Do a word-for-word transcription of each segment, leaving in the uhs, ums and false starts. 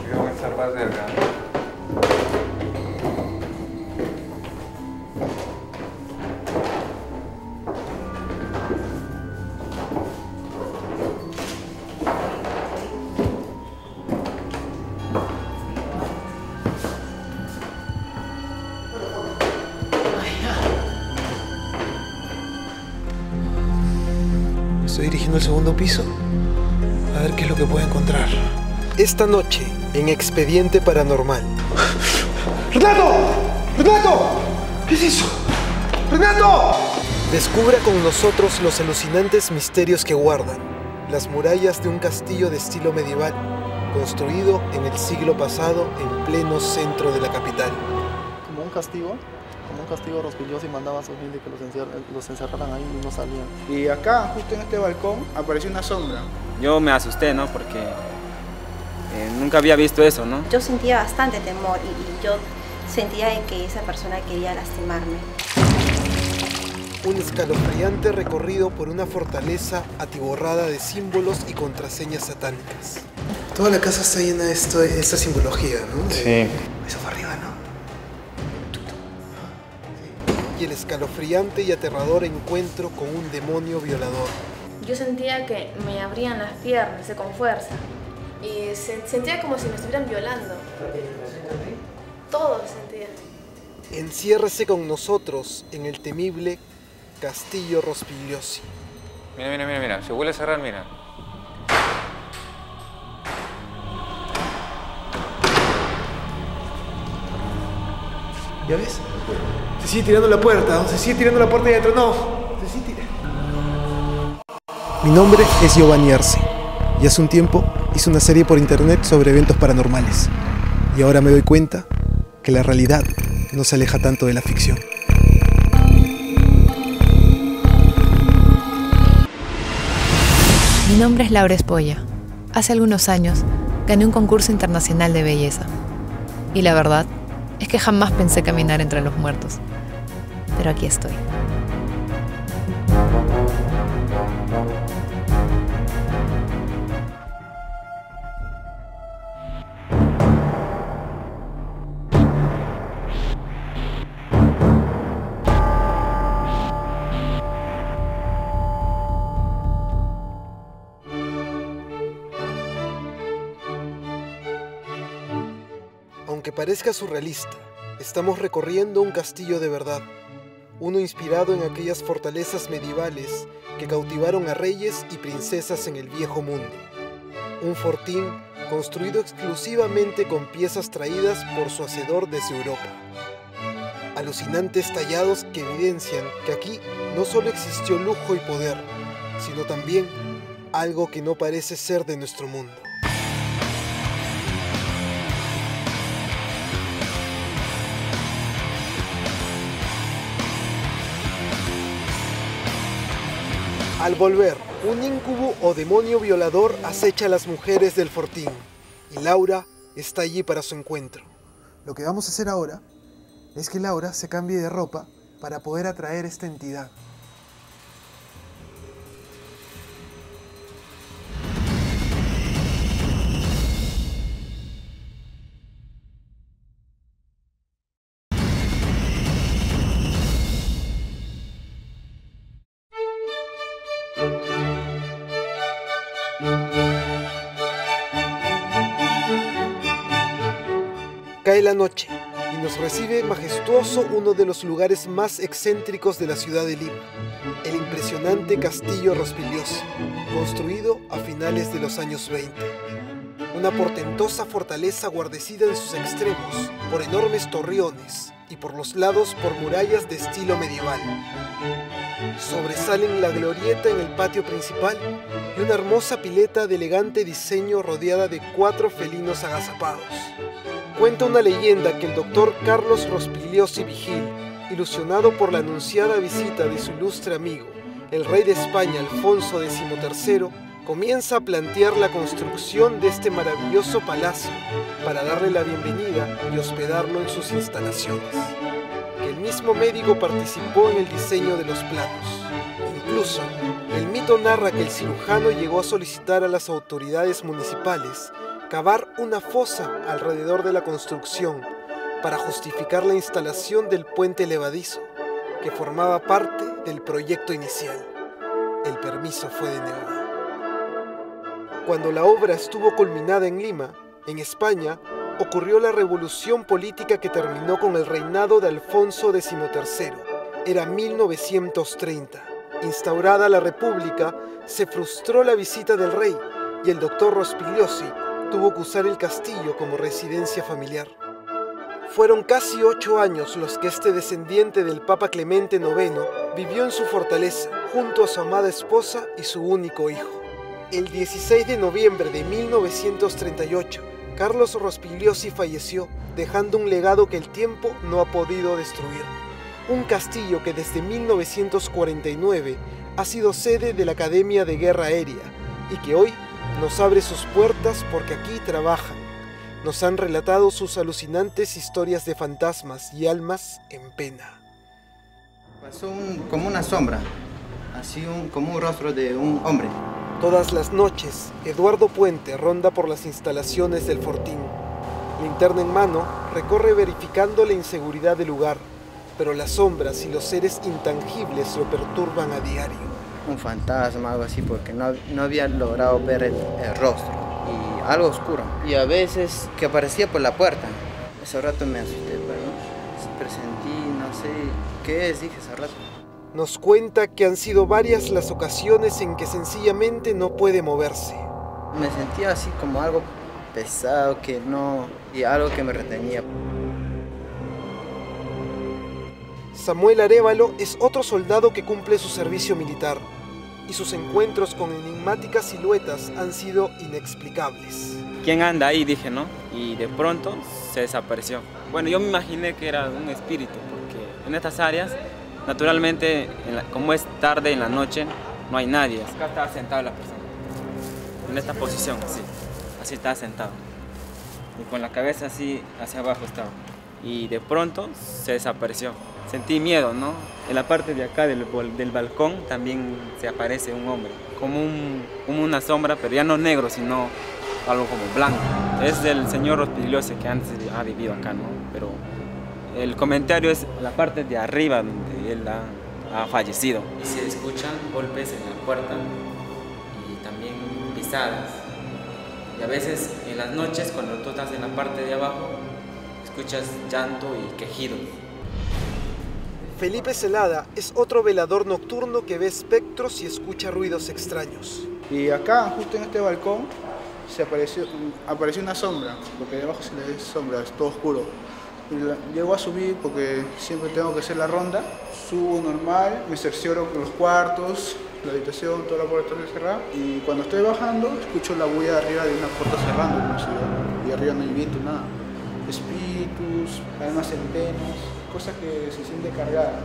Voy a comenzar más de acá. El segundo piso, a ver qué es lo que puedo encontrar. Esta noche, en Expediente Paranormal. ¡Renato! ¡Renato! ¿Qué es eso? ¡Renato! Descubra con nosotros los alucinantes misterios que guardan las murallas de un castillo de estilo medieval, construido en el siglo pasado en pleno centro de la capital. ¿Como un castigo? Como un castigo Rospigliosi y mandaba a su gente que los, encer los encerraran ahí y no salían. Y acá, justo en este balcón, apareció una sombra. Yo me asusté, ¿no? Porque eh, nunca había visto eso, ¿no? Yo sentía bastante temor y, y yo sentía que esa persona quería lastimarme. Un escalofriante recorrido por una fortaleza atiborrada de símbolos y contraseñas satánicas. Toda la casa está llena de, esto, de esta simbología, ¿no? Sí. Eso fue arriba, ¿no? Y el escalofriante y aterrador encuentro con un demonio violador. Yo sentía que me abrían las piernas con fuerza y se, sentía como si me estuvieran violando. Todo sentía. Enciérrese con nosotros en el temible Castillo Rospigliosi. Mira, mira, mira, mira. Se vuelve a cerrar, mira. ¿Ya ves? Se sigue tirando la puerta, se sigue tirando la puerta y adentro no. Se sigue tirando. Mi nombre es Giovanni Arce y hace un tiempo hice una serie por internet sobre eventos paranormales. Y ahora me doy cuenta que la realidad no se aleja tanto de la ficción. Mi nombre es Laura Spoya. Hace algunos años gané un concurso internacional de belleza. Y la verdad es que jamás pensé caminar entre los muertos, pero aquí estoy. Aunque parezca surrealista, estamos recorriendo un castillo de verdad, uno inspirado en aquellas fortalezas medievales que cautivaron a reyes y princesas en el viejo mundo. Un fortín construido exclusivamente con piezas traídas por su hacedor desde Europa. Alucinantes tallados que evidencian que aquí no solo existió lujo y poder, sino también algo que no parece ser de nuestro mundo. Al volver, un íncubo o demonio violador acecha a las mujeres del fortín y Laura está allí para su encuentro. Lo que vamos a hacer ahora es que Laura se cambie de ropa para poder atraer esta entidad. Cae la noche y nos recibe majestuoso uno de los lugares más excéntricos de la ciudad de Lima, el impresionante Castillo Rospigliosi, construido a finales de los años veinte. Una portentosa fortaleza guarnecida en sus extremos por enormes torreones y por los lados por murallas de estilo medieval. Sobresalen la glorieta en el patio principal y una hermosa pileta de elegante diseño rodeada de cuatro felinos agazapados. Cuenta una leyenda que el doctor Carlos Rospigliosi Vigil, ilusionado por la anunciada visita de su ilustre amigo, el rey de España Alfonso decimotercero, comienza a plantear la construcción de este maravilloso palacio para darle la bienvenida y hospedarlo en sus instalaciones. Que el mismo médico participó en el diseño de los planos. Incluso, el mito narra que el cirujano llegó a solicitar a las autoridades municipales cavar una fosa alrededor de la construcción para justificar la instalación del puente levadizo, que formaba parte del proyecto inicial. El permiso fue denegado. Cuando la obra estuvo culminada en Lima, en España, ocurrió la revolución política que terminó con el reinado de Alfonso decimotercero. Era mil novecientos treinta. Instaurada la República, se frustró la visita del rey y el doctor Rospigliosi tuvo que usar el castillo como residencia familiar. Fueron casi ocho años los que este descendiente del Papa Clemente noveno vivió en su fortaleza, junto a su amada esposa y su único hijo. El dieciséis de noviembre de mil novecientos treinta y ocho, Carlos Rospigliosi falleció, dejando un legado que el tiempo no ha podido destruir. Un castillo que desde mil novecientos cuarenta y nueve ha sido sede de la Academia de Guerra Aérea y que hoy nos abre sus puertas porque aquí trabajan. Nos han relatado sus alucinantes historias de fantasmas y almas en pena. Pasó un, como una sombra, así un, como un rostro de un hombre. Todas las noches, Eduardo Puente ronda por las instalaciones del fortín. Linterna en mano, recorre verificando la inseguridad del lugar, pero las sombras y los seres intangibles lo perturban a diario. Un fantasma, algo así, porque no, no había logrado ver el, el rostro, y algo oscuro. Y a veces que aparecía por la puerta. Ese rato me asusté, pero presentí, no sé qué es, dije ese rato. Nos cuenta que han sido varias las ocasiones en que sencillamente no puede moverse. Me sentía así como algo pesado que no, y algo que me retenía. Samuel Arévalo es otro soldado que cumple su servicio militar, y sus encuentros con enigmáticas siluetas han sido inexplicables. ¿Quién anda ahí? Dije, ¿no? Y de pronto se desapareció. Bueno, yo me imaginé que era un espíritu, porque en estas áreas naturalmente, en la, como es tarde en la noche, no hay nadie. Acá estaba sentada la persona, en esta posición, así, así estaba sentado. Y con la cabeza así, hacia abajo estaba. Y de pronto se desapareció. Sentí miedo, ¿no? En la parte de acá del, del balcón también se aparece un hombre, como, un, como una sombra, pero ya no negro, sino algo como blanco. Es del señor Rospigliosi que antes ha vivido acá, ¿no? Pero el comentario es la parte de arriba donde él ha, ha fallecido. Y se escuchan golpes en la puerta y también pisadas. Y a veces en las noches, cuando tú estás en la parte de abajo, escuchas llanto y quejidos. Felipe Celada es otro velador nocturno que ve espectros y escucha ruidos extraños. Y acá, justo en este balcón, se apareció, apareció una sombra, porque debajo se le ve sombra, es todo oscuro. Llego a subir porque siempre tengo que hacer la ronda. Subo normal, me cercioro con los cuartos, la habitación, toda la puerta está cerrada. Y cuando estoy bajando, escucho la bulla de arriba de una puerta cerrando, como si yo, y arriba no hay viento, nada. Espíritus, almas en penas, cosas que se siente cargada.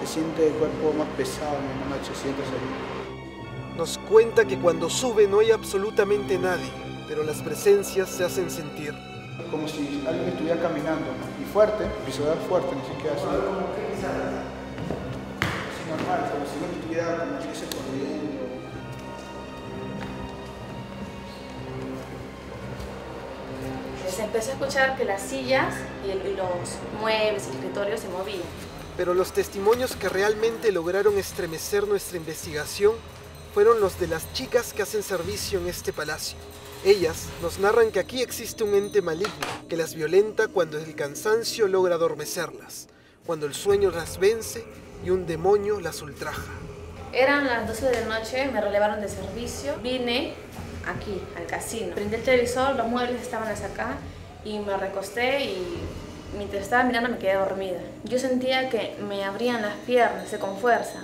Se siente el cuerpo más pesado en la noche, se siente así. Nos cuenta que cuando sube no hay absolutamente nadie, pero las presencias se hacen sentir. Como si alguien estuviera caminando, y fuerte, pisotear fuerte, no sé qué hace. Es normal, como si alguien estuviera como si se corriendo. Se empezó a escuchar que las sillas y los muebles y el escritorio se movían. Pero los testimonios que realmente lograron estremecer nuestra investigación fueron los de las chicas que hacen servicio en este palacio. Ellas nos narran que aquí existe un ente maligno que las violenta cuando el cansancio logra adormecerlas, cuando el sueño las vence y un demonio las ultraja. Eran las doce de la noche, me relevaron de servicio, vine aquí, al casino. Prendí el televisor, los muebles estaban hasta acá y me recosté y mientras estaba mirando me quedé dormida. Yo sentía que me abrían las piernas, con fuerza.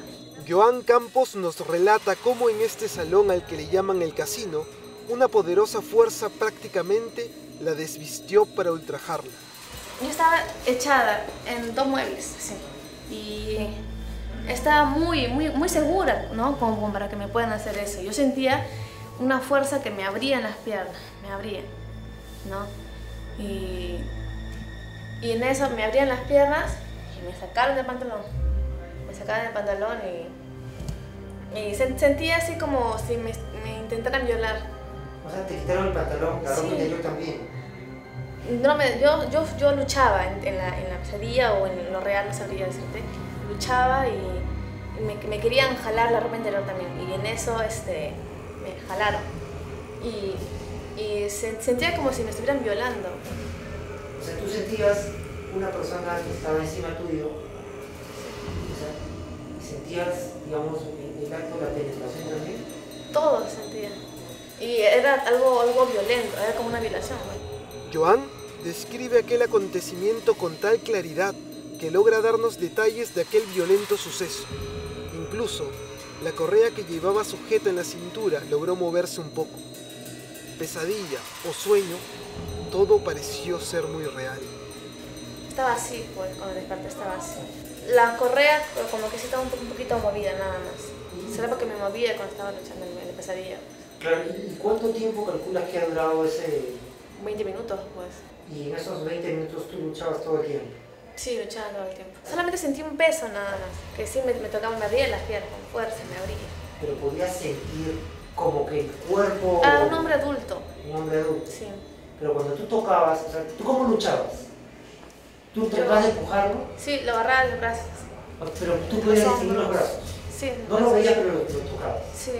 Joan Campos nos relata cómo en este salón al que le llaman el casino, una poderosa fuerza prácticamente la desvistió para ultrajarla. Yo estaba echada en dos muebles, así, y estaba muy, muy, muy segura, ¿no? Como para que me puedan hacer eso. Yo sentía una fuerza que me abría en las piernas, me abría, ¿no? Y, y en eso me abrían las piernas y me sacaron del pantalón, me sacaron del pantalón y Y sentía así como si me, me intentaran violar. O sea, te quitaron el pantalón, la ropa interior también. No, me, yo, yo, yo luchaba en, en, la, en la pesadilla o en lo real, no sabría decirte. Luchaba y, y me, me querían jalar la ropa interior también. Y en eso este, me jalaron. Y, y se, sentía como si me estuvieran violando. O sea, tú sentías una persona que estaba encima tuyo. O sea, y sentías, digamos, el, el acto de la penetración también. Todo sentía. Y era algo, algo violento, era como una violación, ¿no? Joan describe aquel acontecimiento con tal claridad que logra darnos detalles de aquel violento suceso. Incluso, la correa que llevaba sujeta en la cintura logró moverse un poco. Pesadilla o sueño, todo pareció ser muy real. Estaba así, pues, cuando desperté estaba así. La correa como que sí estaba un poquito movida, nada más. Será porque me movía cuando estaba luchando en la pesadilla. Claro, ¿y cuánto tiempo calculas que ha durado ese...? veinte minutos, pues. ¿Y en esos veinte minutos tú luchabas todo el tiempo? Sí, luchaba todo el tiempo. Solamente sentí un peso nada más, que sí me, me tocaba, me abría las piernas con fuerza, me abría. ¿Pero podías sentir como que el cuerpo...? Ah, un hombre adulto. Un hombre adulto. Sí. Pero cuando tú tocabas, o sea, ¿tú cómo luchabas? ¿Tú tratabas de empujarlo? Sí, lo agarraba de los brazos. Pero tú podías seguir los brazos. Sí. No lo veías, pero lo tocabas. Sí.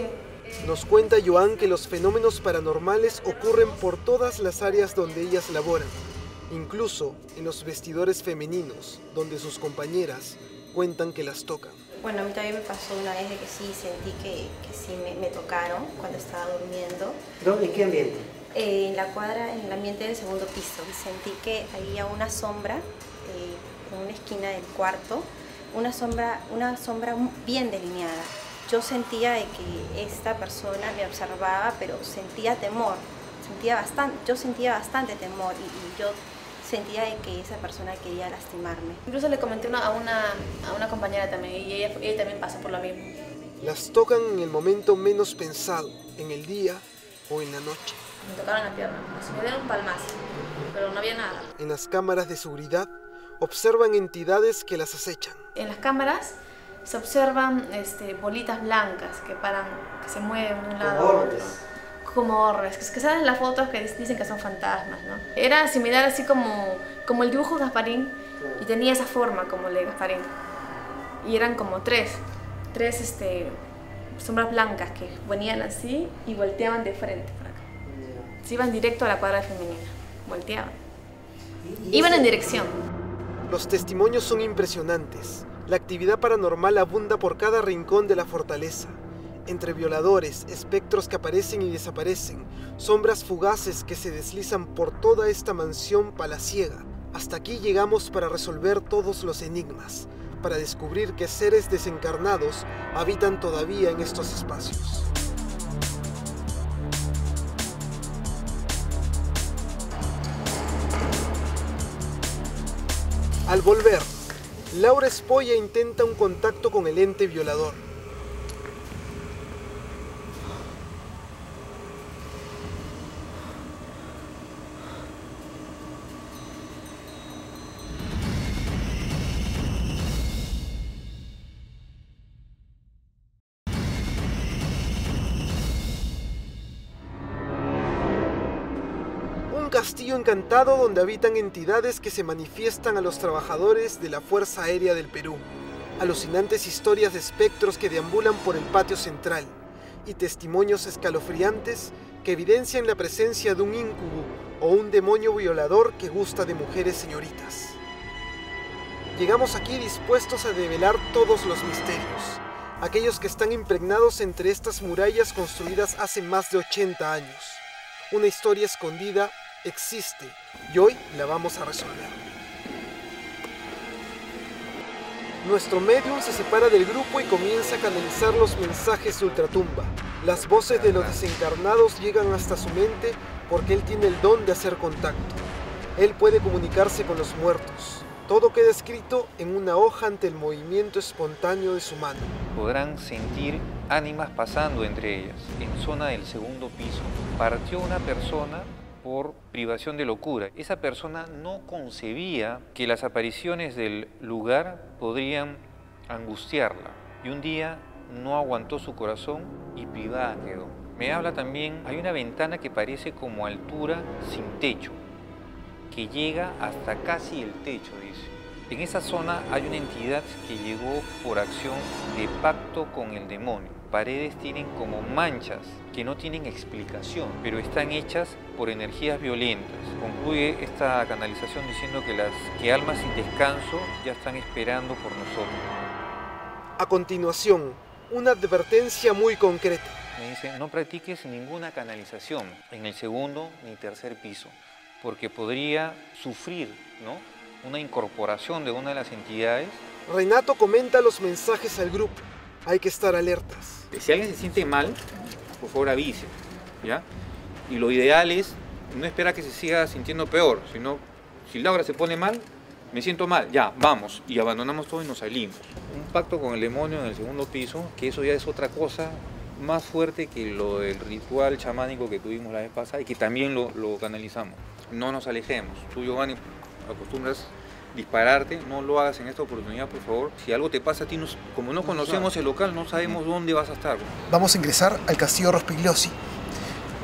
Nos cuenta Joan que los fenómenos paranormales ocurren por todas las áreas donde ellas laboran, incluso en los vestidores femeninos, donde sus compañeras cuentan que las tocan. Bueno, a mí también me pasó una vez de que sí sentí que, que sí me, me tocaron cuando estaba durmiendo. ¿Dónde? ¿En qué ambiente? Eh, en la cuadra, en el ambiente del segundo piso. Sentí que había una sombra eh, en una esquina del cuarto, una sombra, una sombra bien delineada. Yo sentía de que esta persona me observaba, pero sentía temor, sentía bastante, yo sentía bastante temor y, y yo sentía de que esa persona quería lastimarme. Incluso le comenté una, a, una, a una compañera también y ella, ella también pasa por lo mismo. Las tocan en el momento menos pensado, en el día o en la noche. Me tocaron la pierna, me dieron un palmazo, pero no había nada. En las cámaras de seguridad observan entidades que las acechan. En las cámaras se observan este, bolitas blancas que paran, que se mueven de un lado a otro, como orres, que salen las fotos que dicen que son fantasmas, ¿no? Era similar así como, como el dibujo de Gasparín, y tenía esa forma como el de Gasparín. Y eran como tres, tres este, sombras blancas que venían así y volteaban de frente para acá. Se iban directo a la cuadra femenina, volteaban. Iban en dirección. Los testimonios son impresionantes. La actividad paranormal abunda por cada rincón de la fortaleza. Entre violadores, espectros que aparecen y desaparecen, sombras fugaces que se deslizan por toda esta mansión palaciega. Hasta aquí llegamos para resolver todos los enigmas, para descubrir qué seres desencarnados habitan todavía en estos espacios. Al volver, Laura Spoya intenta un contacto con el ente violador. Castillo encantado donde habitan entidades que se manifiestan a los trabajadores de la Fuerza Aérea del Perú. Alucinantes historias de espectros que deambulan por el patio central y testimonios escalofriantes que evidencian la presencia de un íncubo o un demonio violador que gusta de mujeres señoritas. Llegamos aquí dispuestos a develar todos los misterios, aquellos que están impregnados entre estas murallas construidas hace más de ochenta años. Una historia escondida existe y hoy la vamos a resolver. Nuestro medium se separa del grupo y comienza a canalizar los mensajes de ultratumba. Las voces de los desencarnados llegan hasta su mente porque él tiene el don de hacer contacto. Él puede comunicarse con los muertos. Todo queda escrito en una hoja ante el movimiento espontáneo de su mano. Podrán sentir ánimas pasando entre ellas. En zona del segundo piso partió una persona por privación de locura. Esa persona no concebía que las apariciones del lugar podrían angustiarla. Y un día no aguantó su corazón y privada quedó. Me habla también, hay una ventana que parece como altura sin techo, que llega hasta casi el techo, dice. En esa zona hay una entidad que llegó por acción de pacto con el demonio. Paredes tienen como manchas que no tienen explicación, pero están hechas por energías violentas. Concluye esta canalización diciendo que las que almas sin descanso ya están esperando por nosotros. A continuación, una advertencia muy concreta. Me dicen, no practiques ninguna canalización en el segundo ni tercer piso, porque podría sufrir, ¿no?, una incorporación de una de las entidades. Renato comenta los mensajes al grupo. Hay que estar alertas. Si alguien se siente mal, por favor avise, ¿ya? Y lo ideal es no esperar que se siga sintiendo peor, sino si Laura se pone mal, me siento mal, ya, vamos, y abandonamos todo y nos salimos. Un pacto con el demonio en el segundo piso, que eso ya es otra cosa más fuerte que lo del ritual chamánico que tuvimos la vez pasada y que también lo, lo canalizamos. No nos alejemos. Tú, Giovanni, acostumbras dispararte, no lo hagas en esta oportunidad, por favor. Si algo te pasa a ti, nos, como no conocemos el local, no sabemos dónde vas a estar. Vamos a ingresar al Castillo Rospigliosi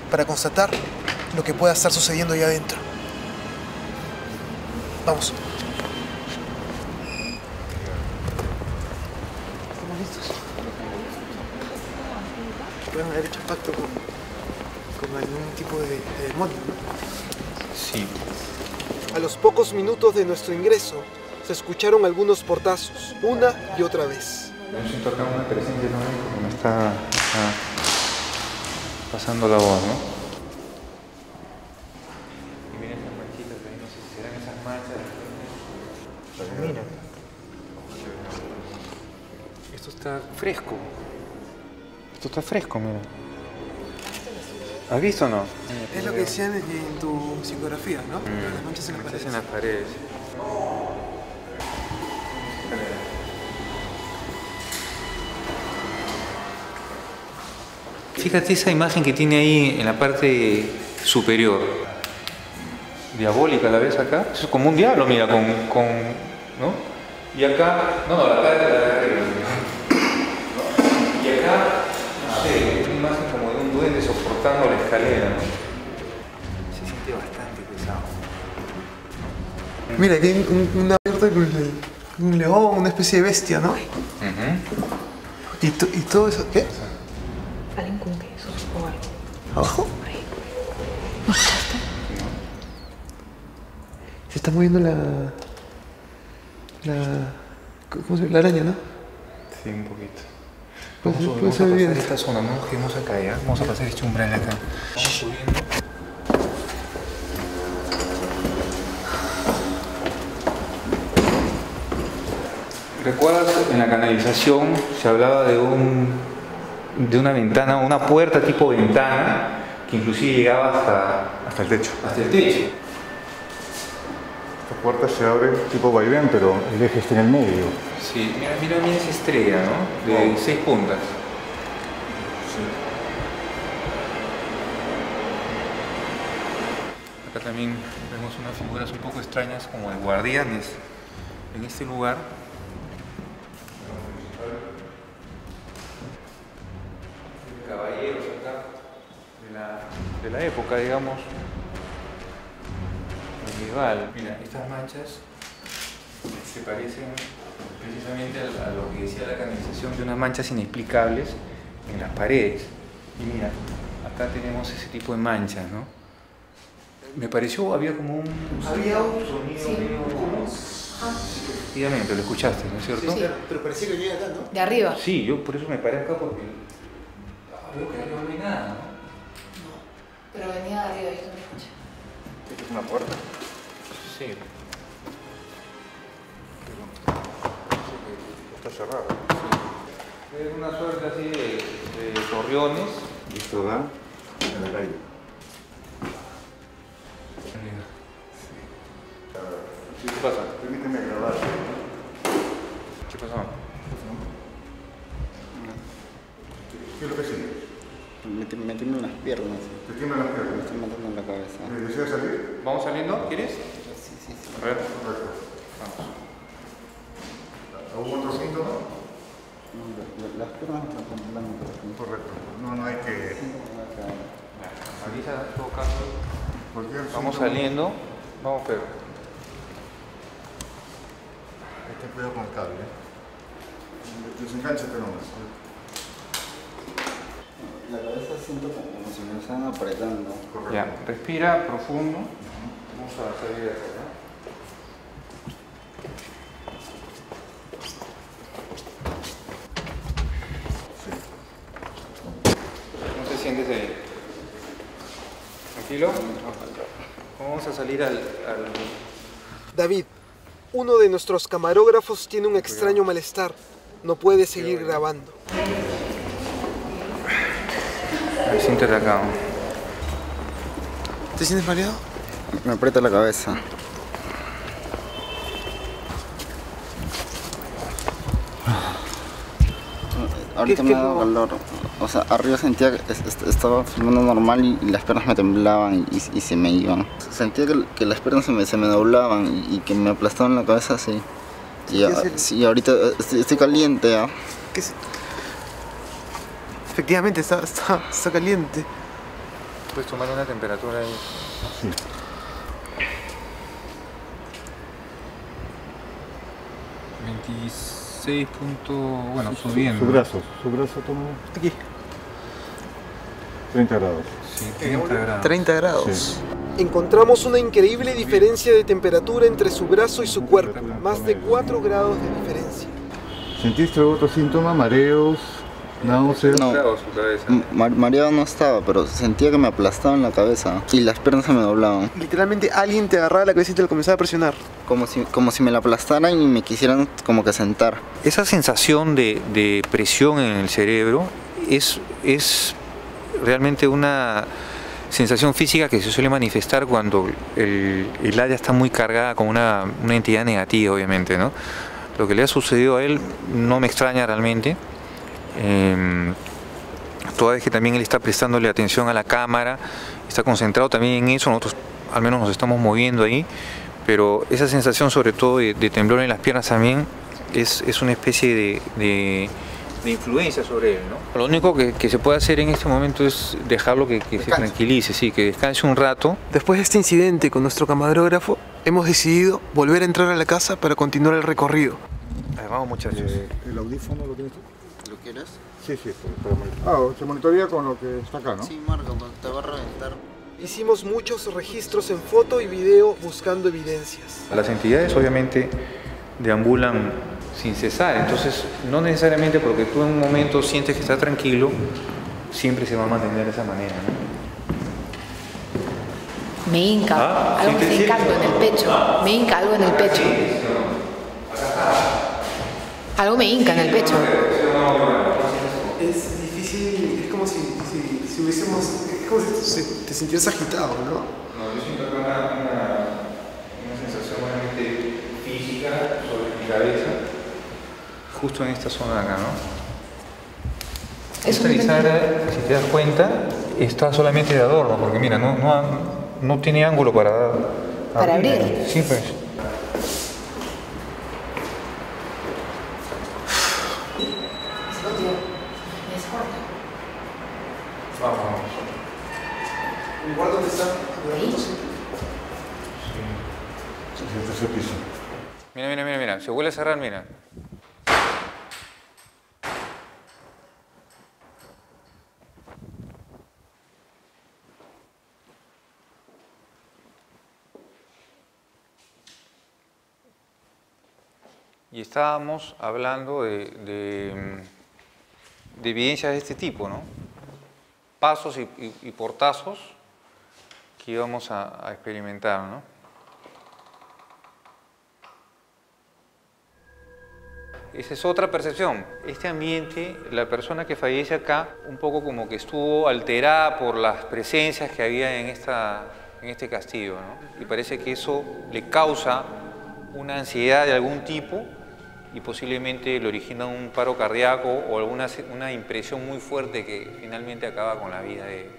para constatar lo que pueda estar sucediendo ahí adentro. Vamos. ¿Estamos listos? Podemos haber hecho pacto con, con algún tipo de, de demonio, ¿no? Sí. A los pocos minutos de nuestro ingreso, se escucharon algunos portazos, una y otra vez. Me siento acá una presencia, ¿no?, como me está, está pasando la voz, ¿no? Y miren esas manchitas, ahí no sé si serán esas manchas. Mira. Esto está fresco. Esto está fresco, mira. ¿Has visto o no? Es lo que decían en tu psicografía, ¿no? Mm. Las manchas en las paredes. En las paredes. Fíjate esa imagen que tiene ahí en la parte superior. Diabólica, ¿la ves acá? Eso es como un diablo, mira, con... con, ¿no? Y acá... No, no, la parte de la... Y acá, no sé, una imagen como de un duende soportando la escalera, ¿no? Mira, aquí hay un, una puerta con un, un león, una especie de bestia, ¿no? Uh-huh. ¿Y, to, ¿Y todo eso? ¿Qué? ¿Alguien con quesos o algo? ¿Abajo? Ahí. ¿No está? Se está moviendo la... la... ¿Cómo se ve? La araña, ¿no? Sí, un poquito. Vamos, vamos, vamos a pasar bien esta zona, no nos quedemos acá, ¿ya? Vamos a pasar este umbral acá. Vamos subiendo. ¿Recuerdas? En la canalización se hablaba de, un, de una ventana, una puerta tipo ventana, que inclusive llegaba hasta, hasta el techo. Hasta el techo. Esta puerta se abre tipo vaivén, pero el eje está en el medio. Sí, mira, mira, mira esa estrella, ¿no? De oh. seis puntas. Sí. Acá también vemos unas figuras un poco extrañas como de guardianes en este lugar. Caballeros acá de la, de la época, digamos, medieval. Mira, estas manchas se parecen precisamente a lo que decía la canalización de unas manchas inexplicables en las paredes. Y mira, acá tenemos ese tipo de manchas, ¿no? Me pareció, había como un... Había un sonido, sí, medio... Como... Ah. Efectivamente, lo escuchaste, ¿no es cierto? Sí, sí. Pero parecía que venía acá, ¿no? De arriba. Sí, yo por eso me paré acá porque... Creo que no hay nada, ¿no? No, pero venía de arriba, yo también escuché. ¿Esto es una puerta? Sí. Está cerrado. Sí. Es una suerte así de, de torreones. Esto da en el aire. Sí. ¿Qué pasa? Permíteme grabar. ¿Qué pasó? ¿Qué es lo que sigue? Me tiemblan las piernas. ¿Te tiemblan las piernas? Me estoy matando en la cabeza. ¿Me deseas salir? ¿Vamos saliendo? ¿Quieres? Sí, sí, sí. A ver. Perfecto. Vamos. ¿Algún otro síntoma? Las piernas no contemplan mucho. Correcto. No, no hay que... Avisa en todo caso. Vamos saliendo. Vamos, Pedro. Hay que cuidar con el cable. Desenganche, pero no. La cabeza siento como si me están apretando. Correcto. Ya, respira profundo. Vamos a salir de acá. Vamos a salir al, al... David, uno de nuestros camarógrafos tiene un extraño malestar. No puede seguir grabando. Me siento atacado. ¿Te sientes mareado? Me aprieta la cabeza. Ahorita me ha dado calor. O sea, arriba sentía que estaba filmando normal y las piernas me temblaban y, y se me iban. Sentía que, que las piernas se me, se me doblaban y, y que me aplastaban la cabeza así. Y, a, sí, ahorita estoy, estoy caliente. ¿eh? ¿Qué es? Efectivamente, está, está, está caliente. Puedes tomar una temperatura ahí. Sí. veintiséis. Punto, bueno, su, subiendo. Su, su brazo, su brazo toma. Aquí. treinta grados. Sí, treinta grados. treinta grados. Sí. Encontramos una increíble diferencia de temperatura entre su brazo y su cuerpo. Más de cuatro grados de diferencia. ¿Sentiste otro síntoma? ¿Mareos? ¿Náuseas? No, ma mareado no estaba, pero sentía que me aplastaban la cabeza y las piernas se me doblaban. Literalmente alguien te agarraba la cabeza y te lo comenzaba a presionar. Como si, como si me la aplastaran y me quisieran como que sentar. Esa sensación de, de presión en el cerebro es, es realmente una sensación física que se suele manifestar cuando el, el área está muy cargada con una, una entidad negativa, obviamente, ¿no? Lo que le ha sucedido a él no me extraña realmente. Eh, toda vez que también él está prestándole atención a la cámara, está concentrado también en eso, nosotros al menos nos estamos moviendo ahí, pero esa sensación sobre todo de, de temblor en las piernas también es, es una especie de, de, de influencia sobre él, ¿no? Lo único que, que se puede hacer en este momento es dejarlo que, que se tranquilice, sí, que descanse un rato. Después de este incidente con nuestro camarógrafo, hemos decidido volver a entrar a la casa para continuar el recorrido. Vamos, muchachos. ¿El audífono lo tienes tú? ¿Lo quieres? Sí, sí, ah, se monitorea con lo que está acá, ¿no? Sí, Marco, te va a reventar. Hicimos muchos registros en foto y video buscando evidencias. Las entidades obviamente deambulan sin cesar, entonces no necesariamente porque tú en un momento sientes que estás tranquilo, siempre se va a mantener de esa manera, ¿no? Me hinca, ¿Ah? algo me hinca algo en el pecho, me hinca algo en el pecho. Algo me hinca en el pecho. Es difícil, es como si, si, si hubiésemos, es como si te sintieras agitado, ¿no? No, yo siento una, una, una sensación realmente física sobre mi cabeza, justo en esta zona de acá, ¿no? Es esta bisagra, si te das cuenta, está solamente de adorno, porque mira, no, no, no tiene ángulo para dar, para abrir. abrir. Sí, pues. Mira, mira, mira, mira, se vuelve a cerrar, mira. Y estábamos hablando de, de, de evidencias de este tipo, ¿no? Pasos y, y, y portazos que íbamos a, a experimentar, ¿no? Esa es otra percepción. Este ambiente, la persona que fallece acá, un poco como que estuvo alterada por las presencias que había en, esta, en este castillo, ¿no? Y parece que eso le causa una ansiedad de algún tipo y posiblemente le origina un paro cardíaco o alguna una impresión muy fuerte que finalmente acaba con la vida de,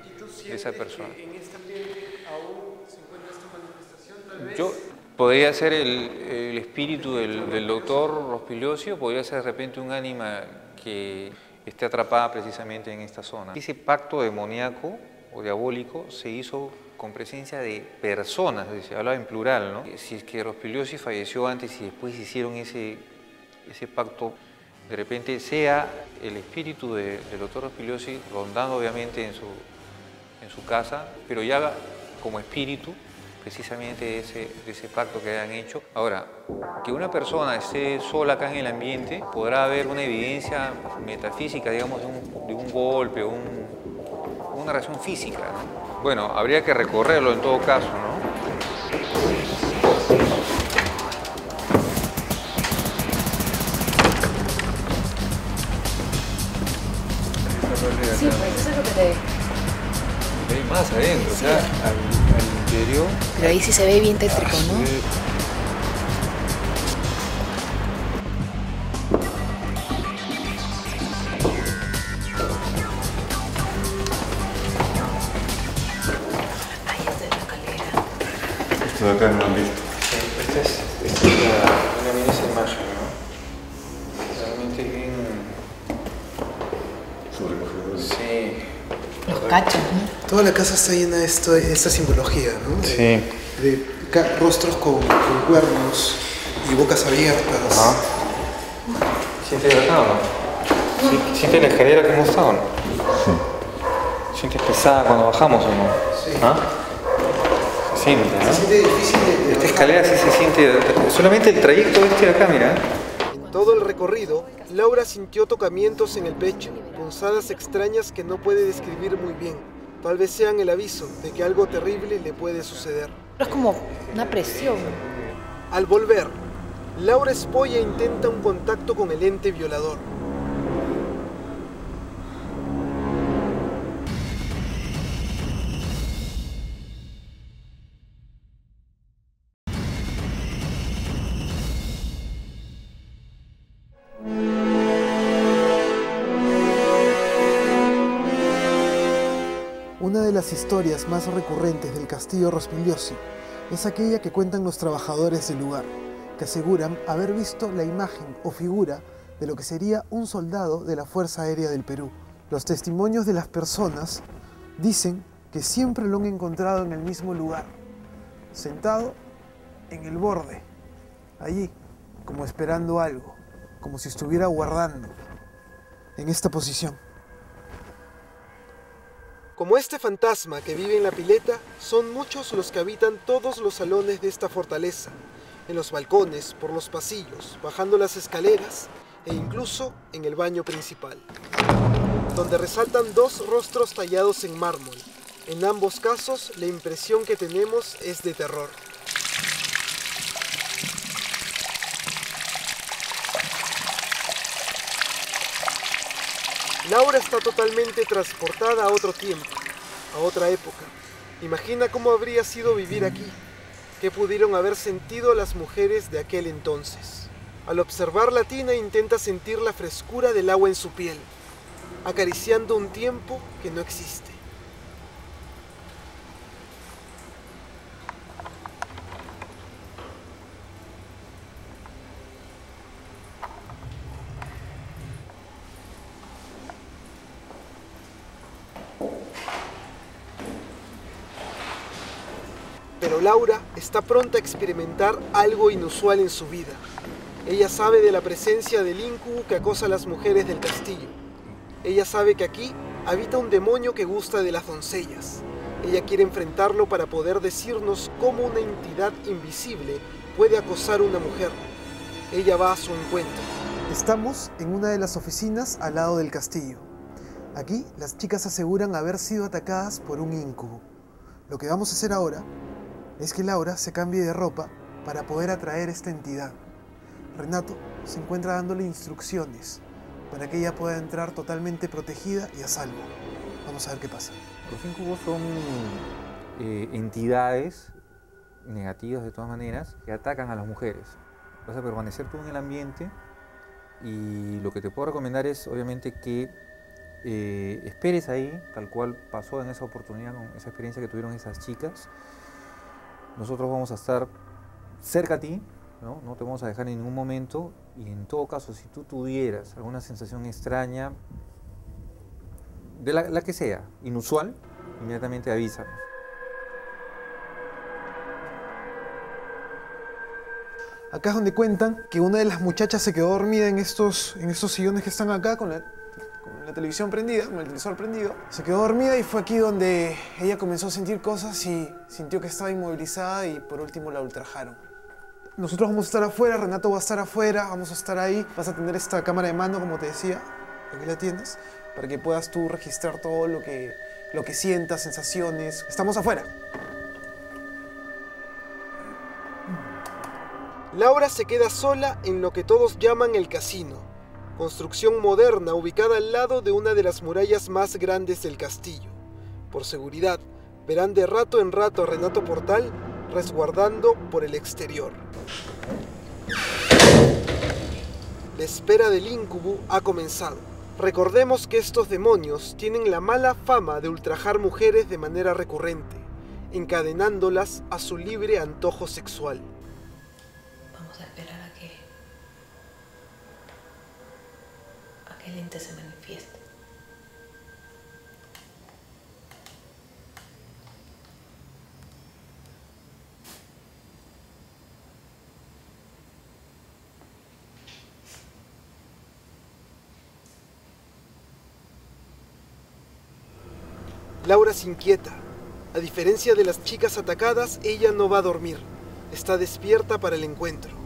de esa persona. ¿Y tú sientes que en este ambiente aún se encuentra esta manifestación, tal vez? Yo, Podría ser el, el espíritu del, del doctor Rospigliosi, podría ser de repente un ánima que esté atrapada precisamente en esta zona. Ese pacto demoníaco o diabólico se hizo con presencia de personas, se hablaba en plural, ¿no? Si es que Rospigliosi falleció antes y después hicieron ese, ese pacto, de repente sea el espíritu de, del doctor Rospigliosi rondando obviamente en su, en su casa, pero ya como espíritu, precisamente de ese, de ese pacto que han hecho. Ahora, que una persona esté sola acá en el ambiente, podrá haber una evidencia metafísica, digamos, de un, de un golpe, un, una reacción física, ¿no? Bueno, habría que recorrerlo en todo caso, ¿no? Sí, pues eso es lo que te digo. Hay más adentro, sí. O sea, al, al... Pero ahí sí se ve bien tétrico, ¿no? Sí. Ahí está la escalera. Esto de acá no han visto. Sí, esta es, esta es la, una esa imagen, ¿no? Realmente es bien... sobrecogedor. Sí. Los cachos, ¿no? Toda la casa está llena de esto, de esta simbología, ¿no? Sí. De, de rostros con, con cuernos y bocas abiertas. Ajá. ¿Sientes la cama? ¿Sientes la escalera que hemos estado, no? Sí. ¿Sientes pesada cuando bajamos o no? Sí. ¿Ah? Se siente, ¿no? Se siente difícil de, de esta escalera sí se siente... Solamente el trayecto este de acá, mira. En todo el recorrido, Laura sintió tocamientos en el pecho, punzadas extrañas que no puede describir muy bien. Tal vez sean el aviso de que algo terrible le puede suceder. Es como una presión. Al volver, Laura Spoya intenta un contacto con el ente violador. Una de las historias más recurrentes del Castillo Rospigliosi es aquella que cuentan los trabajadores del lugar, que aseguran haber visto la imagen o figura de lo que sería un soldado de la Fuerza Aérea del Perú. Los testimonios de las personas dicen que siempre lo han encontrado en el mismo lugar, sentado en el borde, allí, como esperando algo, como si estuviera guardando, en esta posición. Como este fantasma que vive en la pileta, son muchos los que habitan todos los salones de esta fortaleza, en los balcones, por los pasillos, bajando las escaleras e incluso en el baño principal, donde resaltan dos rostros tallados en mármol. En ambos casos, la impresión que tenemos es de terror. Laura está totalmente transportada a otro tiempo, a otra época. Imagina cómo habría sido vivir aquí, qué pudieron haber sentido las mujeres de aquel entonces. Al observar la tina intenta sentir la frescura del agua en su piel, acariciando un tiempo que no existe. Laura está pronta a experimentar algo inusual en su vida. Ella sabe de la presencia del íncubo que acosa a las mujeres del castillo. Ella sabe que aquí habita un demonio que gusta de las doncellas. Ella quiere enfrentarlo para poder decirnos cómo una entidad invisible puede acosar a una mujer. Ella va a su encuentro. Estamos en una de las oficinas al lado del castillo. Aquí las chicas aseguran haber sido atacadas por un íncubo. Lo que vamos a hacer ahora es que Laura se cambie de ropa para poder atraer esta entidad. Renato se encuentra dándole instrucciones para que ella pueda entrar totalmente protegida y a salvo. Vamos a ver qué pasa. Los íncubos son eh, entidades negativas de todas maneras que atacan a las mujeres. Vas a permanecer tú en el ambiente y lo que te puedo recomendar es obviamente que eh, esperes ahí, tal cual pasó en esa oportunidad, con esa experiencia que tuvieron esas chicas. Nosotros vamos a estar cerca a ti, ¿no? No te vamos a dejar en ningún momento, y en todo caso, si tú tuvieras alguna sensación extraña, de la, la que sea, inusual, inmediatamente avísanos. Acá es donde cuentan que una de las muchachas se quedó dormida en estos, en estos sillones que están acá con la, con la televisión prendida, con el televisor prendido. Se quedó dormida y fue aquí donde ella comenzó a sentir cosas y sintió que estaba inmovilizada y por último la ultrajaron. Nosotros vamos a estar afuera, Renato va a estar afuera, vamos a estar ahí. Vas a tener esta cámara de mano, como te decía, aquí la tienes, para que puedas tú registrar todo lo que, lo que sientas, sensaciones. Estamos afuera. Laura se queda sola en lo que todos llaman el casino, construcción moderna ubicada al lado de una de las murallas más grandes del castillo. Por seguridad, verán de rato en rato a Renato Portal resguardando por el exterior. La espera del íncubo ha comenzado. Recordemos que estos demonios tienen la mala fama de ultrajar mujeres de manera recurrente, encadenándolas a su libre antojo sexual. El ente se manifiesta. Laura se inquieta. A diferencia de las chicas atacadas, ella no va a dormir. Está despierta para el encuentro.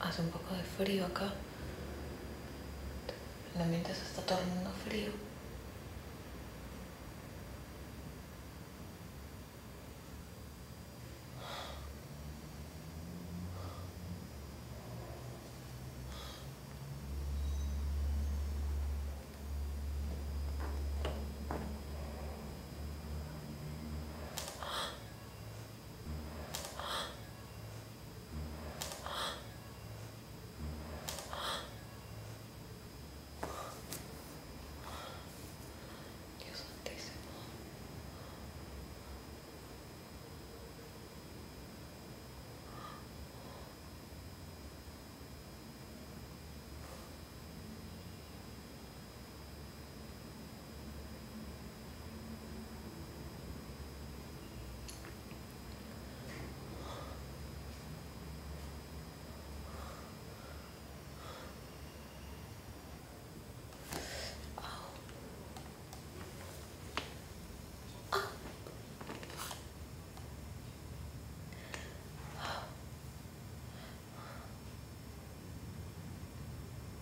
Hace un poco de frío acá. El ambiente se está tornando frío.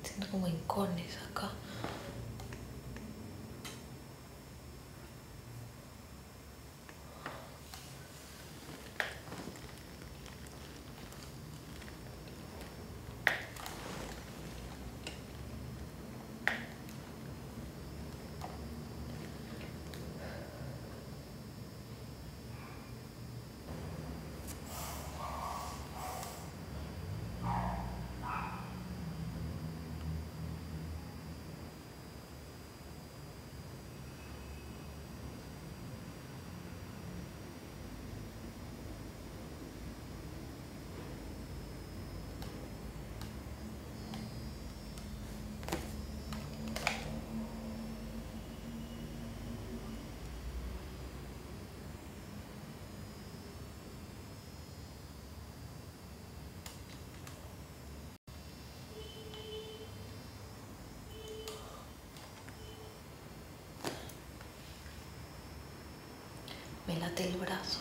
Siento como hincones acá. me late el brazo.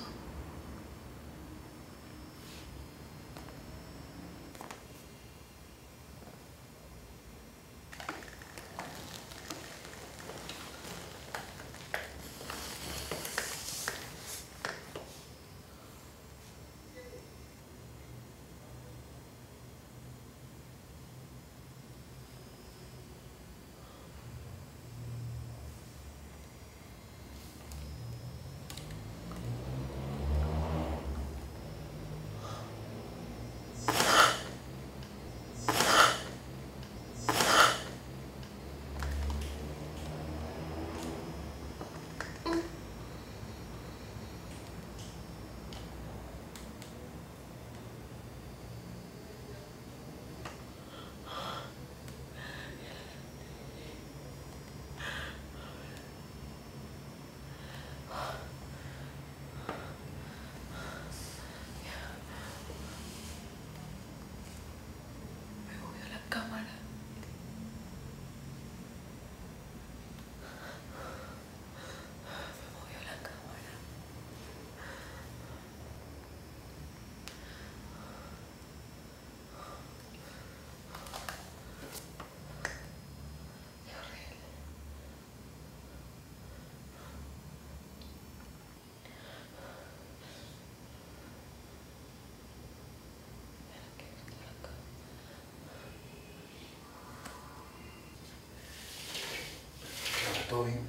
Bien.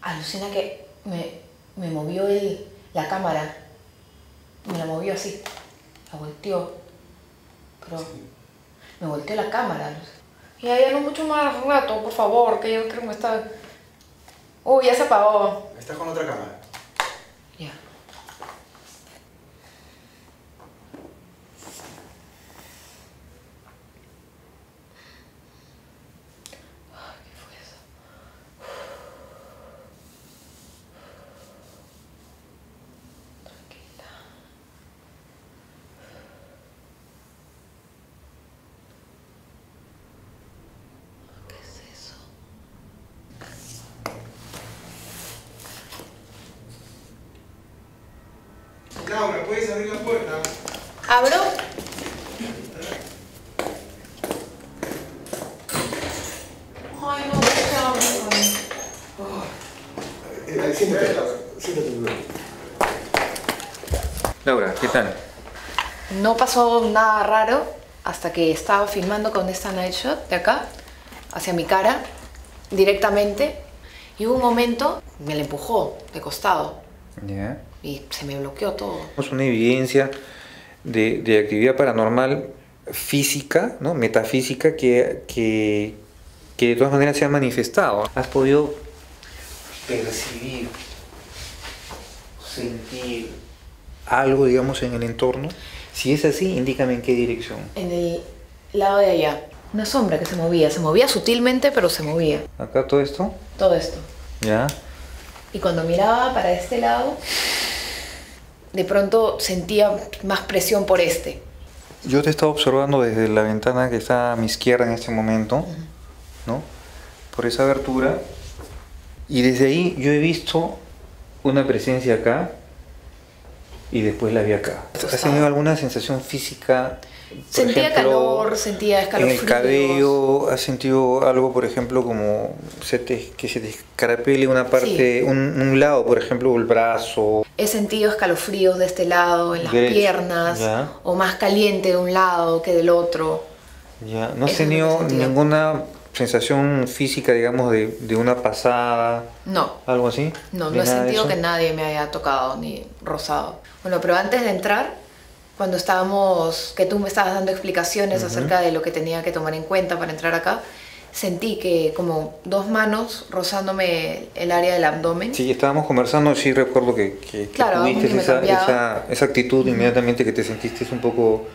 Alucina que me, me movió el, la cámara, me la movió así, la volteó, pero sí. Me volteó la cámara. Y ahí no mucho más rato, por favor, que yo creo que me está... Uy, uh, ya se apagó. ¿Estás con otra cámara? Ya. Laura, ¿puedes abrir la puerta? ¿Abro? Ay, no, no, no. Siéntate, Laura. Siéntate, Laura. Laura, ¿qué tal? No pasó nada raro hasta que estaba filmando con esta night shot de acá, hacia mi cara, directamente. Y hubo un momento, me la empujó de costado. Yeah. Y se me bloqueó todo. Es una evidencia de, de actividad paranormal física, ¿no? Metafísica, que, que, que de todas maneras se ha manifestado. Has podido percibir, sentir algo, digamos, en el entorno. Si es así, indícame en qué dirección. En el lado de allá. Una sombra que se movía, se movía sutilmente, pero se movía. ¿Acá todo esto? Todo esto. Ya. Y cuando miraba para este lado, de pronto sentía más presión por este. Yo te estaba observando desde la ventana que está a mi izquierda en este momento, uh-huh. ¿no? Por esa abertura. Y desde ahí yo he visto una presencia acá y después la vi acá. ¿Has tenido alguna sensación física? Sentía ejemplo, calor, sentía escalofríos. En el cabello, ¿has sentido algo, por ejemplo, como se te, que se te escarapele una parte, sí. un, un lado, por ejemplo, el brazo? He sentido escalofríos de este lado, en las Derecho. piernas, ya. o más caliente de un lado que del otro. Ya. ¿No has Eso tenido ninguna sensación física, digamos, de, de una pasada? No. ¿Algo así? No, no he sentido que nadie me haya tocado ni rozado. Bueno, pero antes de entrar... Cuando estábamos, que tú me estabas dando explicaciones uh-huh. acerca de lo que tenía que tomar en cuenta para entrar acá, sentí que como dos manos rozándome el área del abdomen. Sí, estábamos conversando, sí recuerdo que, que, claro, que tuviste esa, esa, esa actitud uh-huh. inmediatamente que te sentiste un poco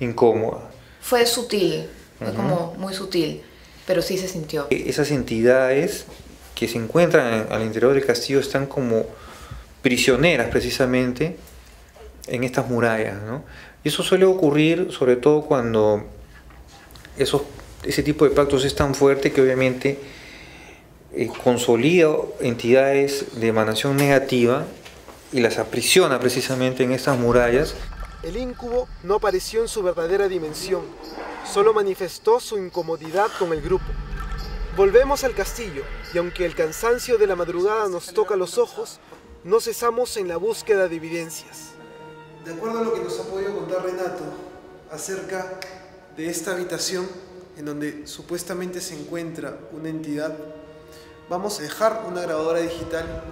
incómoda. Fue sutil, fue uh-huh. como muy sutil, pero sí se sintió. Esas entidades que se encuentran al interior del castillo están como prisioneras precisamente en estas murallas, ¿no? Y eso suele ocurrir sobre todo cuando esos, ese tipo de pactos es tan fuerte que obviamente eh, consolida entidades de emanación negativa y las aprisiona precisamente en estas murallas. El íncubo no apareció en su verdadera dimensión, solo manifestó su incomodidad con el grupo. Volvemos al castillo y aunque el cansancio de la madrugada nos toca los ojos, no cesamos en la búsqueda de evidencias. De acuerdo a lo que nos ha podido contar Renato acerca de esta habitación en donde supuestamente se encuentra una entidad, vamos a dejar una grabadora digital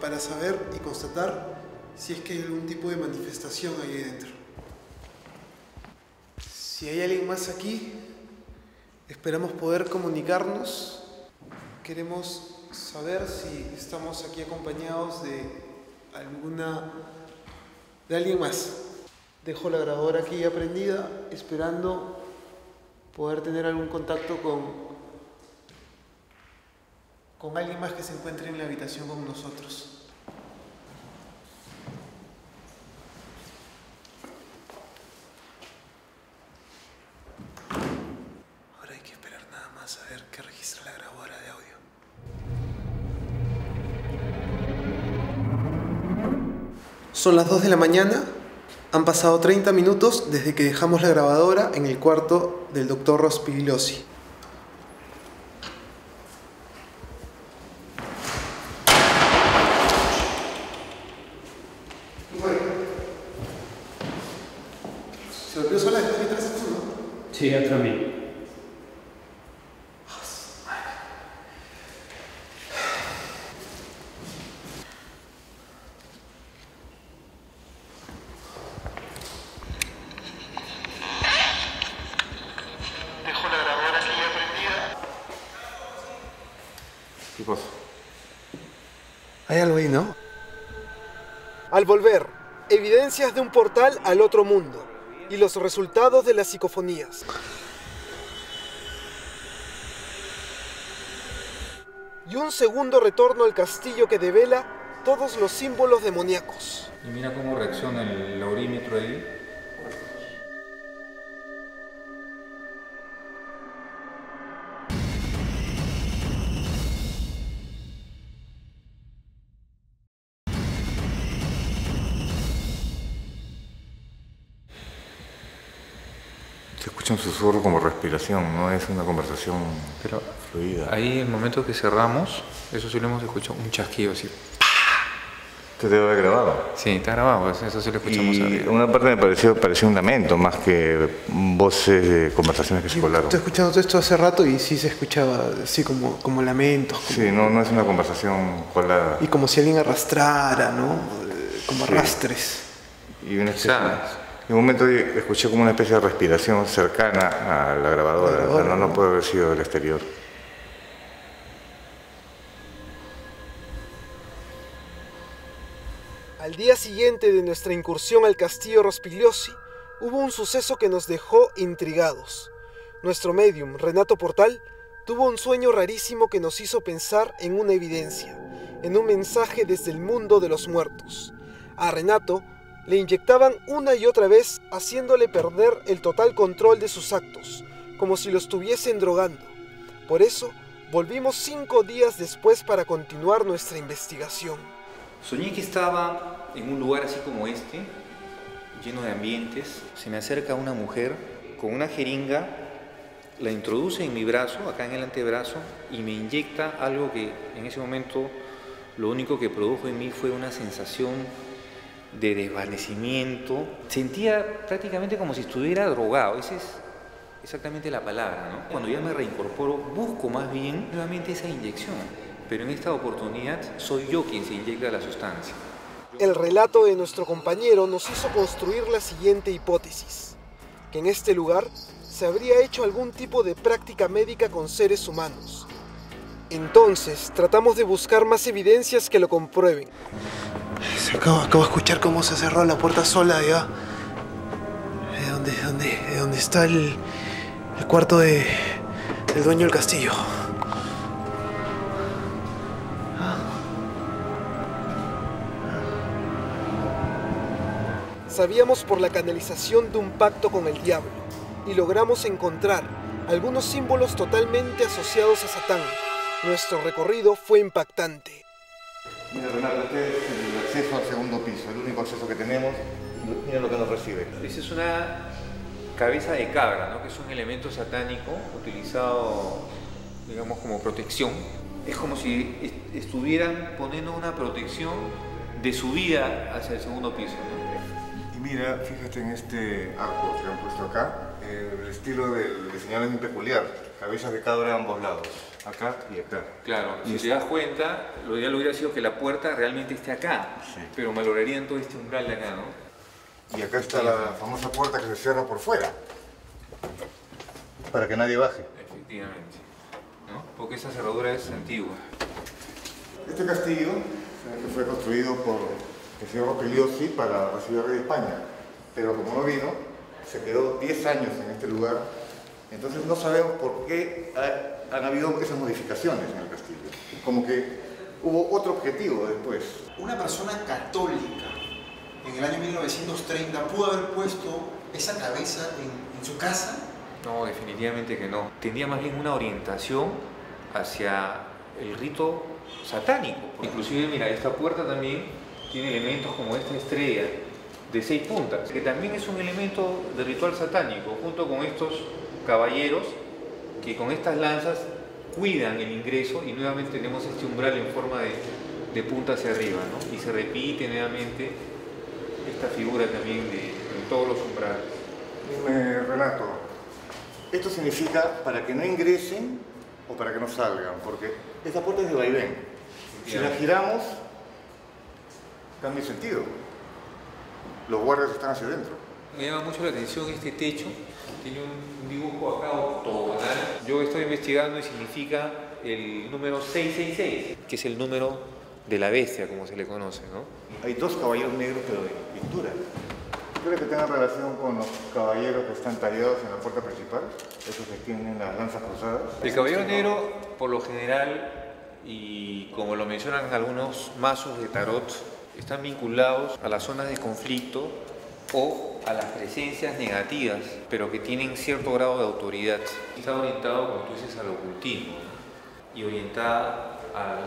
para saber y constatar si es que hay algún tipo de manifestación ahí dentro. Si hay alguien más aquí, esperamos poder comunicarnos. Queremos saber si estamos aquí acompañados de alguna... de alguien más. Dejo la grabadora aquí ya prendida, esperando poder tener algún contacto con... con alguien más que se encuentre en la habitación con nosotros. Ahora hay que esperar nada más a ver qué registra la grabadora de audio. Son las dos de la mañana, han pasado treinta minutos desde que dejamos la grabadora en el cuarto del doctor Rospigliosi. Sí, atrás mío. Dejo la grabadora aquí prendida. ¿Qué pasa? Hay algo ahí, ¿no? Al volver, evidencias de un portal al otro mundo y los resultados de las psicofonías. Y un segundo retorno al castillo que devela todos los símbolos demoníacos. Y mira cómo reacciona el aurímetro ahí. Un susurro como respiración, no es una conversación pero fluida. Ahí, en el momento que cerramos, eso sí lo hemos escuchado, un chasquido así. ¿Te debe haber grabado? Sí, está grabado, eso sí lo escuchamos. Y una parte me pareció, pareció un lamento, más que voces de conversaciones que se colaron. Estoy escuchando todo esto hace rato y sí se escuchaba así como, como lamentos. Como... Sí, no, no es una conversación colada. Y como si alguien arrastrara, ¿no? Como sí. Arrastres. Y una escena. En un momento escuché como una especie de respiración cercana a la grabadora, la grabadora no, no, no puede haber sido del exterior. Al día siguiente de nuestra incursión al Castillo Rospigliosi, hubo un suceso que nos dejó intrigados. Nuestro médium, Renato Portal, tuvo un sueño rarísimo que nos hizo pensar en una evidencia, en un mensaje desde el mundo de los muertos. A Renato le inyectaban una y otra vez, haciéndole perder el total control de sus actos, como si lo estuviesen drogando. Por eso, volvimos cinco días después para continuar nuestra investigación. Soñé que estaba en un lugar así como este, lleno de ambientes. Se me acerca una mujer con una jeringa, la introduce en mi brazo, acá en el antebrazo, y me inyecta algo que en ese momento lo único que produjo en mí fue una sensación de desvanecimiento. Sentía prácticamente como si estuviera drogado, esa es exactamente la palabra, ¿no? Cuando ya me reincorporo, busco más bien nuevamente esa inyección, pero en esta oportunidad soy yo quien se inyecta la sustancia. El relato de nuestro compañero nos hizo construir la siguiente hipótesis, que en este lugar se habría hecho algún tipo de práctica médica con seres humanos. Entonces, tratamos de buscar más evidencias que lo comprueben. Acabo, acabo de escuchar cómo se cerró la puerta sola de allá. ¿De dónde, de dónde, de dónde está el, el cuarto de, del dueño del castillo? ¿Ah? Sabíamos por la canalización de un pacto con el diablo y logramos encontrar algunos símbolos totalmente asociados a Satán. Nuestro recorrido fue impactante. Mira, Renato, este es el acceso al segundo piso, el único acceso que tenemos. Mira lo que nos recibe. Esa es una cabeza de cabra, ¿no? Que es un elemento satánico utilizado, digamos, como protección. Es como si est estuvieran poniendo una protección de subida hacia el segundo piso, ¿no? Y mira, fíjate en este arco que han puesto acá, el estilo del diseño es muy peculiar, cabezas de cabra a ambos lados, acá y acá. Claro, y si te das cuenta, lo ideal hubiera sido que la puerta realmente esté acá, sí, pero malograrían todo este umbral de acá, ¿no? Y acá está la famosa puerta que se cierra por fuera, para que nadie baje. Efectivamente, ¿no? Porque esa cerradura es antigua. Este castillo que fue construido por el señor Rospigliosi para recibir al rey de España, pero como no vino, se quedó diez años en este lugar, entonces no sabemos por qué ha, han habido esas modificaciones en el castillo. Como que hubo otro objetivo después. Una persona católica en el año mil novecientos treinta pudo haber puesto esa cabeza en, en su casa. No, definitivamente que no. Tenía más bien una orientación hacia el rito satánico. Inclusive, mira, esta puerta también tiene elementos como esta estrella de seis puntas, que también es un elemento de ritual satánico, junto con estos caballeros que con estas lanzas cuidan el ingreso, y nuevamente tenemos este umbral en forma de, de punta hacia arriba, ¿no? Y se repite nuevamente esta figura también de, en todos los umbrales. Dime, Renato, esto significa para que no ingresen o para que no salgan, porque esta puerta es de vaivén. Si la giramos, cambia el sentido. Los guardias están hacia adentro. Me llama mucho la atención este techo. Tiene un dibujo acá octogonal. Yo estoy investigando y significa el número seiscientos sesenta y seis, que es el número de la bestia, como se le conoce, ¿no? Hay dos caballeros negros, pero de pintura. ¿Crees que tengan relación con los caballeros que están tallados en la puerta principal? Esos que tienen las lanzas cruzadas. El caballero negro, por lo general, y como lo mencionan algunos mazos de tarot, están vinculados a las zonas de conflicto o a las presencias negativas, pero que tienen cierto grado de autoridad. Está orientado, como tú dices, al ocultismo y orientada a,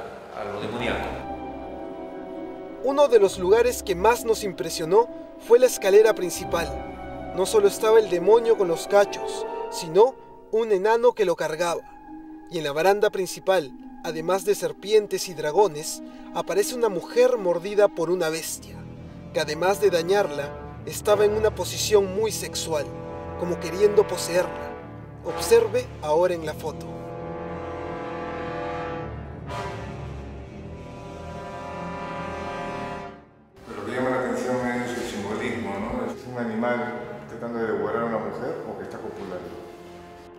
a lo demoníaco. Uno de los lugares que más nos impresionó fue la escalera principal. No solo estaba el demonio con los cachos, sino un enano que lo cargaba. Y en la baranda principal, además de serpientes y dragones, aparece una mujer mordida por una bestia, que además de dañarla, estaba en una posición muy sexual, como queriendo poseerla. Observe ahora en la foto. Lo que llama la atención es el simbolismo, ¿no? Es un animal tratando de devorar a una mujer o que está copulando.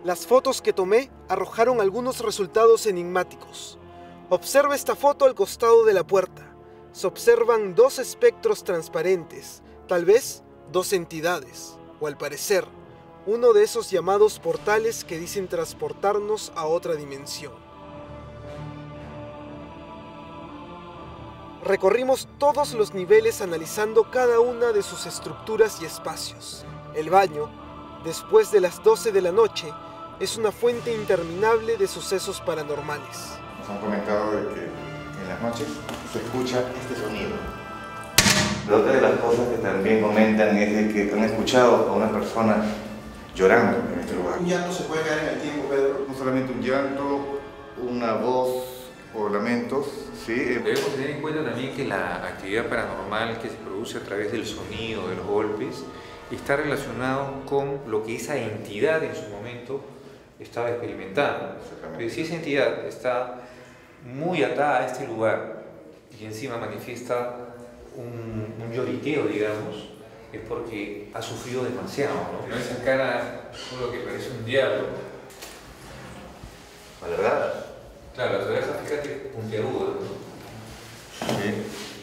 Las fotos que tomé arrojaron algunos resultados enigmáticos. Observa esta foto al costado de la puerta. Se observan dos espectros transparentes, tal vez dos entidades, o al parecer, uno de esos llamados portales que dicen transportarnos a otra dimensión. Recorrimos todos los niveles analizando cada una de sus estructuras y espacios. El baño, después de las doce de la noche, es una fuente interminable de sucesos paranormales. Nos han comentado de que en las noches se escucha este sonido. Pero otra de las cosas que también comentan es de que han escuchado a una persona llorando en este lugar. Un llanto se puede caer en el tiempo, Pedro. No solamente un llanto, una voz o lamentos, ¿sí? Debemos tener en cuenta también que la actividad paranormal que se produce a través del sonido, de los golpes, está relacionado con lo que esa entidad en su momento estaba experimentando. Pero si esa entidad está muy atada a este lugar y encima manifiesta un, un lloriqueo, digamos, es porque ha sufrido demasiado, ¿no? Esa cara solo que parece un diablo. ¿La verdad? Claro, las orejas, fíjate, puntiagudas, ¿no? Sí.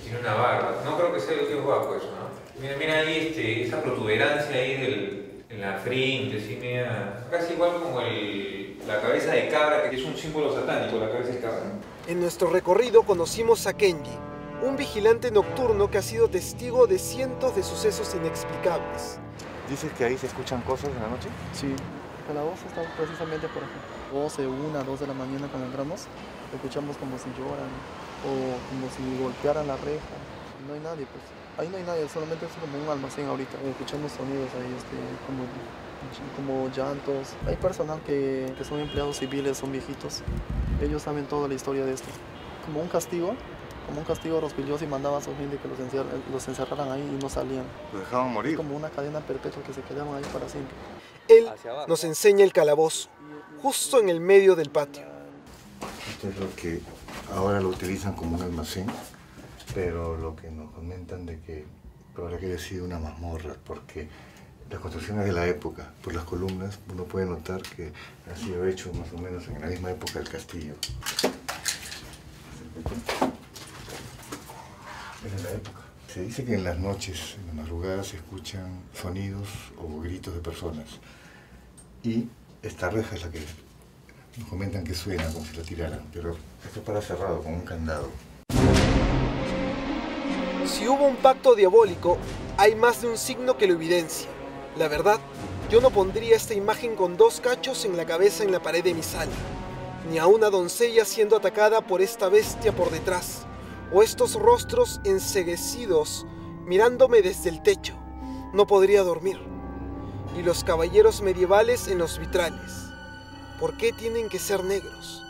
Tiene una barba. No creo que sea el tío guapo eso, ¿no? Mira, mira ahí este, esa protuberancia ahí del, en la frente, sí, mira, casi igual como el, la cabeza de cabra, que es un símbolo satánico, la cabeza de cabra. En nuestro recorrido conocimos a Kenji, un vigilante nocturno que ha sido testigo de cientos de sucesos inexplicables. ¿Dices que ahí se escuchan cosas en la noche? Sí. A la voz está precisamente por acá. doce, una, dos de la mañana cuando entramos, escuchamos como si lloran. o como si golpearan la reja. No hay nadie, pues. Ahí no hay nadie, solamente es como un almacén ahorita. Escuchamos sonidos ahí, este, como, como llantos. Hay personal que, que son empleados civiles, son viejitos. Ellos saben toda la historia de esto. Como un castigo, como un castigo Rospigliosi mandaba a su gente que los, encer, los encerraran ahí y no salían. Los dejaban morir. Es como una cadena perpetua que se quedaban ahí para siempre. Él nos enseña el calabozo, justo en el medio del patio. Esto es lo que ahora lo utilizan como un almacén, pero lo que nos comentan de que probablemente haya sido una mazmorra, porque las construcciones de la época, por las columnas, uno puede notar que ha sido hecho más o menos en la misma época del castillo. En la época. Se dice que en las noches, en las madrugadas, se escuchan sonidos o gritos de personas. Y esta reja es la que nos comentan que suena como si la tiraran, pero esto para cerrado con un candado. Si hubo un pacto diabólico, hay más de un signo que lo evidencia. La verdad, yo no pondría esta imagen con dos cachos en la cabeza en la pared de mi sala, ni a una doncella siendo atacada por esta bestia por detrás, o estos rostros enceguecidos mirándome desde el techo. No podría dormir. Y los caballeros medievales en los vitrales. ¿Por qué tienen que ser negros?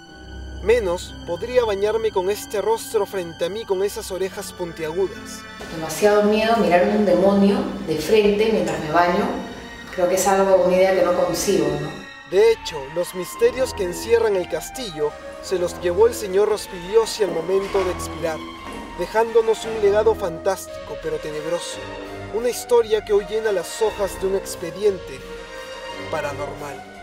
Menos podría bañarme con este rostro frente a mí con esas orejas puntiagudas. Demasiado miedo mirar un demonio de frente mientras me baño. Creo que es algo, una idea que no consigo, ¿no? De hecho, los misterios que encierran el castillo se los llevó el señor Rospigliosi al momento de expirar, dejándonos un legado fantástico pero tenebroso. Una historia que hoy llena las hojas de un expediente paranormal.